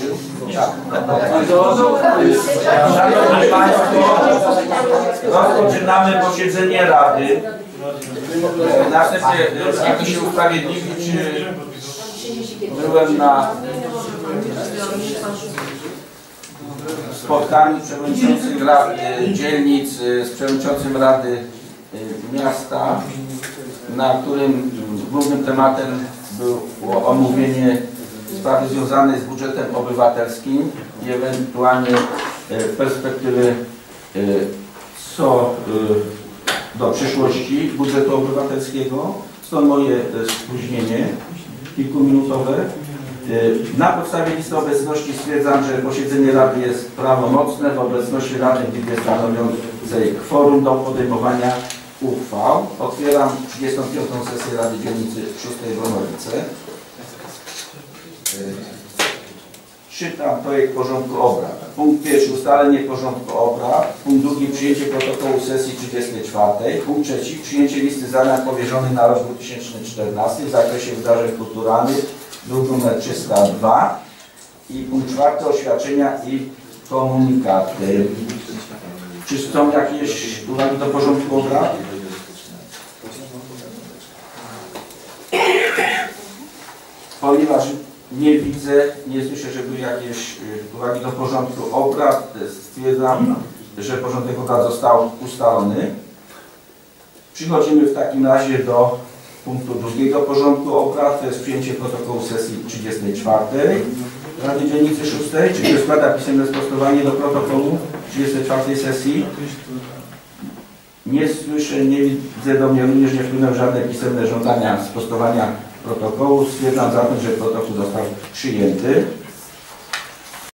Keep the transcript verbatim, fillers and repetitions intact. rolniczych. Tak. Szanowni Państwo, rozpoczynamy posiedzenie Rady. Następnie, jak to się usprawiedliwić, byłem na spotkaniu przewodniczących dzielnic z przewodniczącym Rady Miasta, na którym głównym tematem było omówienie sprawy związanej z budżetem obywatelskim i ewentualnie perspektywy co do przyszłości budżetu obywatelskiego. Stąd moje spóźnienie kilkuminutowe. Na podstawie listy obecności stwierdzam, że posiedzenie Rady jest prawomocne w obecności Rady, gdzie jest stanowiącej kworum do podejmowania uchwał. Otwieram trzydziestą piątą sesję Rady Dzielnicy szóstej Bronowice. Czytam projekt porządku obrad. Punkt pierwszy. Ustalenie porządku obrad. Punkt drugi. Przyjęcie protokołu sesji trzydziestej czwartej. Punkt trzeci. Przyjęcie listy zadań powierzonych na rok dwa tysiące czternasty w zakresie wydarzeń kulturalnych, druk nr trzysta dwa. I punkt czwarty. Oświadczenia i komunikaty. Czy są jakieś uwagi do porządku obrad? Ponieważ nie widzę, nie słyszę, że były jakieś uwagi do porządku obrad, stwierdzam, że porządek obrad został ustalony. Przechodzimy w takim razie do punktu drugiego porządku obrad, to jest przyjęcie protokołu sesji trzydziestej czwartej Rady Dzielnicy szóstej. Czy ktoś składa pisemne sprostowanie do protokołu trzydziestej czwartej sesji? Nie słyszę, nie widzę, do mnie również nie wpłynęły żadne pisemne żądania sprostowania protokołu. Stwierdzam zatem, że protokół został przyjęty.